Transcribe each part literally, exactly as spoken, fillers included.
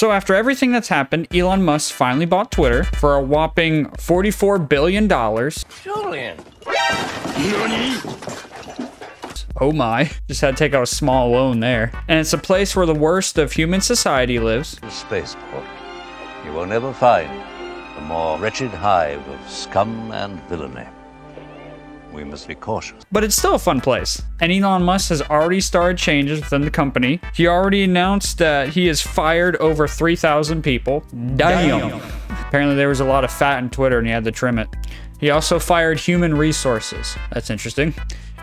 So after everything that's happened, Elon Musk finally bought Twitter for a whopping forty-four billion dollars. Julian. Oh my, just had to take out a small loan there. And it's a place where the worst of human society lives. The spaceport. You will never find a more wretched hive of scum and villainy. We must be cautious. But it's still a fun place. And Elon Musk has already started changes within the company. He already announced that he has fired over three thousand people. Damn. Damn. Apparently there was a lot of fat in Twitter and he had to trim it. He also fired human resources. That's interesting.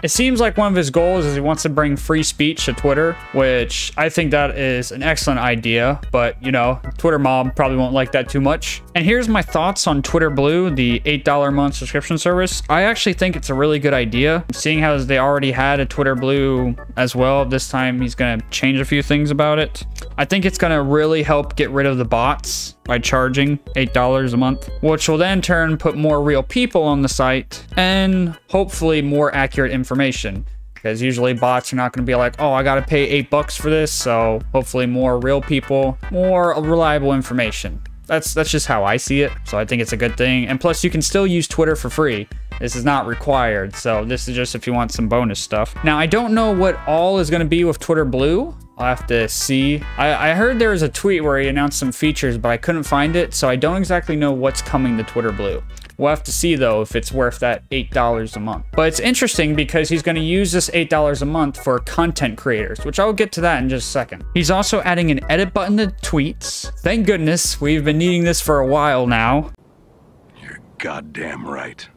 It seems like one of his goals is he wants to bring free speech to Twitter, which I think that is an excellent idea, but you know, Twitter mob probably won't like that too much. And here's my thoughts on Twitter Blue, the eight dollar a month subscription service. I actually think it's a really good idea. Seeing how they already had a Twitter Blue as well, this time he's gonna change a few things about it. I think it's gonna really help get rid of the bots by charging eight dollars a month, which will then in turn put more real people on the site and hopefully more accurate information. Because usually bots are not gonna be like, oh, I gotta pay eight bucks for this. So hopefully more real people, more reliable information. That's, that's just how I see it. So I think it's a good thing. And plus you can still use Twitter for free. This is not required. So this is just if you want some bonus stuff. Now, I don't know what all is gonna be with Twitter Blue. I'll have to see. I, I heard there was a tweet where he announced some features, but I couldn't find it. So I don't exactly know what's coming to Twitter Blue. We'll have to see though, if it's worth that eight dollars a month. But it's interesting because he's gonna use this eight dollars a month for content creators, which I'll get to that in just a second. He's also adding an edit button to tweets. Thank goodness, we've been needing this for a while now. You're goddamn right.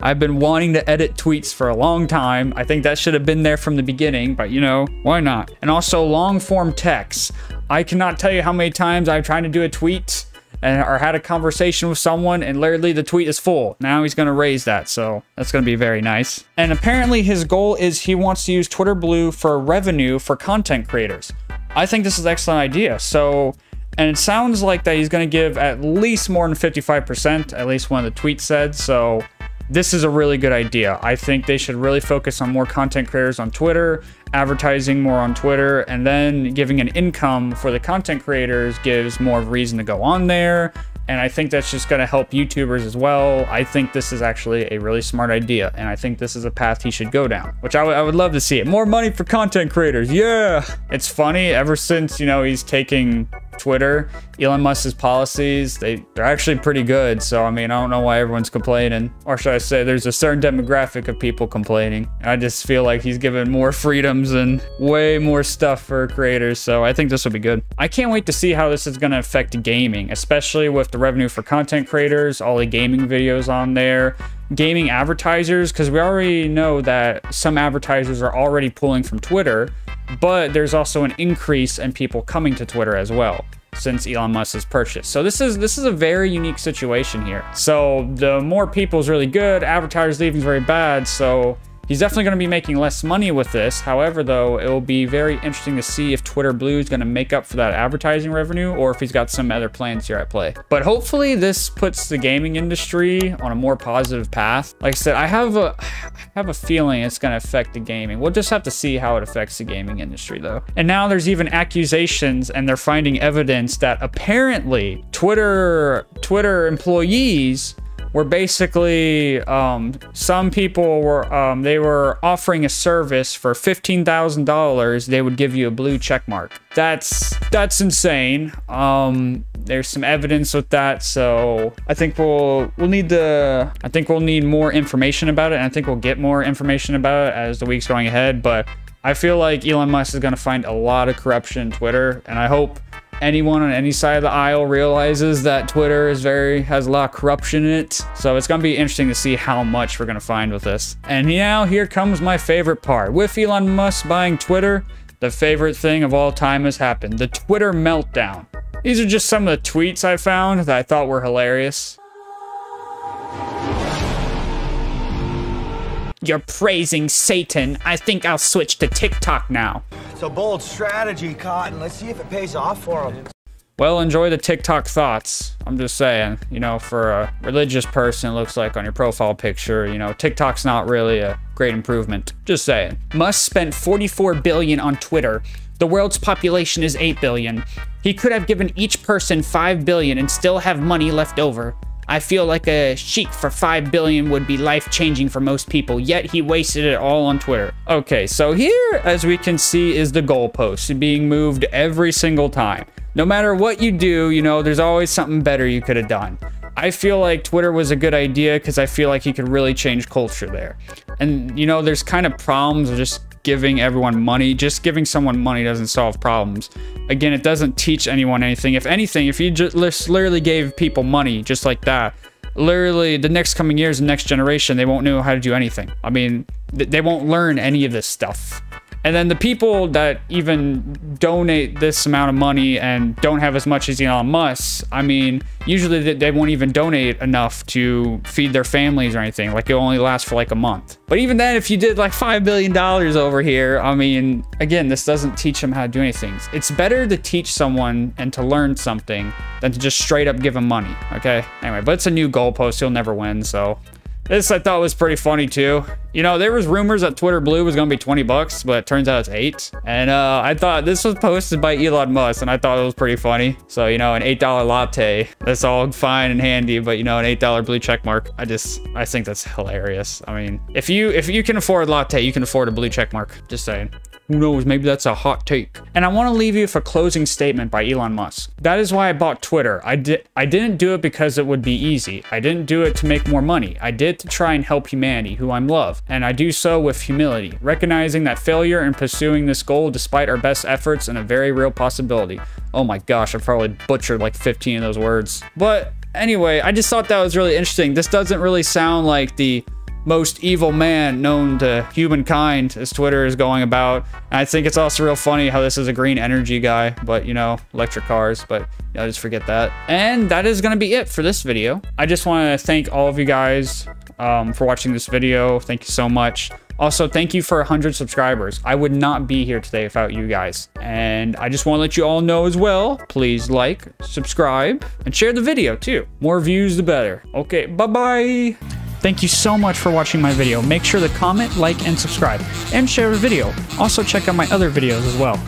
I've been wanting to edit tweets for a long time. I think that should have been there from the beginning, but you know, why not? And also long form text. I cannot tell you how many times I've tried to do a tweet and or had a conversation with someone and literally the tweet is full. Now he's gonna raise that, so that's gonna be very nice. And apparently his goal is he wants to use Twitter Blue for revenue for content creators. I think this is an excellent idea. So, and it sounds like that he's gonna give at least more than fifty-five percent, at least one of the tweets said, so this is a really good idea. I think they should really focus on more content creators on Twitter, advertising more on Twitter, and then giving an income for the content creators gives more reason to go on there. And I think that's just gonna help YouTubers as well. I think this is actually a really smart idea. And I think this is a path he should go down, which I, I would love to see it. More money for content creators, yeah. It's funny, ever since, you know, he's taking Twitter, Elon Musk's policies, they, they're actually pretty good. So, I mean, I don't know why everyone's complaining. Or should I say there's a certain demographic of people complaining. I just feel like he's given more freedoms and way more stuff for creators. So I think this will be good. I can't wait to see how this is gonna affect gaming, especially with the revenue for content creators, all the gaming videos on there, gaming advertisers, because we already know that some advertisers are already pulling from Twitter, but there's also an increase in people coming to Twitter as well since Elon Musk's purchase. So this is this is a very unique situation here. So the more people is really good, advertisers leaving is very bad. So he's definitely gonna be making less money with this. However, though, it will be very interesting to see if Twitter Blue is gonna make up for that advertising revenue or if he's got some other plans here at play. But hopefully this puts the gaming industry on a more positive path. Like I said, I have a, I have a feeling it's gonna affect the gaming. We'll just have to see how it affects the gaming industry though. And now there's even accusations and they're finding evidence that apparently Twitter, Twitter employees were basically, um, some people were, um, they were offering a service for fifteen thousand dollars, they would give you a blue check mark. That's, that's insane. Um, there's some evidence with that. So I think we'll, we'll need the, I think we'll need more information about it. And I think we'll get more information about it as the week's going ahead. But I feel like Elon Musk is going to find a lot of corruption in Twitter. And I hope anyone on any side of the aisle realizes that Twitter is very has a lot of corruption in it. So it's gonna be interesting to see how much we're gonna find with this. And now here comes my favorite part. With Elon Musk buying Twitter, the favorite thing of all time has happened, the Twitter meltdown. These are just some of the tweets I found that I thought were hilarious. You're praising Satan. I think I'll switch to TikTok now. It's a bold strategy, Cotton. Let's see if it pays off for him. Well, enjoy the TikTok thoughts. I'm just saying, you know, for a religious person, it looks like on your profile picture, you know, TikTok's not really a great improvement. Just saying. Musk spent forty-four billion on Twitter, The world's population is eight billion. He could have given each person five billion and still have money left over. I feel like a sheik for five billion would be life-changing for most people, yet he wasted it all on Twitter. Okay, so here, as we can see, is the goalpost being moved every single time. No matter what you do, you know, there's always something better you could have done. I feel like Twitter was a good idea because I feel like he could really change culture there. And, you know, there's kind of problems with just giving everyone money. Just giving someone money doesn't solve problems. Again, it doesn't teach anyone anything. If anything, if you just literally gave people money just like that, literally the next coming years, the next generation, they won't know how to do anything. I mean, they won't learn any of this stuff. And then the people that even donate this amount of money and don't have as much as Elon Musk, I mean, usually they won't even donate enough to feed their families or anything. Like, it only lasts for like a month. But even then, if you did like five billion dollars over here, I mean, again, this doesn't teach them how to do anything. It's better to teach someone and to learn something than to just straight up give them money, okay? Anyway, but it's a new goalpost. He'll never win, so... This I thought was pretty funny too. You know, there was rumors that Twitter Blue was gonna be twenty bucks, but it turns out it's eight. And uh, I thought this was posted by Elon Musk, and I thought it was pretty funny. So, you know, an eight dollar latte, that's all fine and handy, but you know, an eight dollar blue check mark, I just, I think that's hilarious. I mean, if you, if you can afford a latte, you can afford a blue check mark, just saying. Who knows, maybe that's a hot take. And I want to leave you with a closing statement by Elon Musk. That is why I bought Twitter. I, di I didn't do it because it would be easy. I didn't do it to make more money. I did to try and help humanity, who I love, and I do so with humility, recognizing that failure and pursuing this goal despite our best efforts and a very real possibility. Oh my gosh, I probably butchered like fifteen of those words. But anyway, I just thought that was really interesting. This doesn't really sound like the most evil man known to humankind, as Twitter is going about. And I think it's also real funny how this is a green energy guy, but you know, electric cars, but you know, just forget that. And that is gonna be it for this video. I just wanna thank all of you guys um, for watching this video. Thank you so much. Also, thank you for one hundred subscribers. I would not be here today without you guys. And I just want to let you all know as well, please like, subscribe, and share the video too. More views, the better. Okay, bye-bye. Thank you so much for watching my video. Make sure to comment, like, and subscribe, and share the video. Also check out my other videos as well.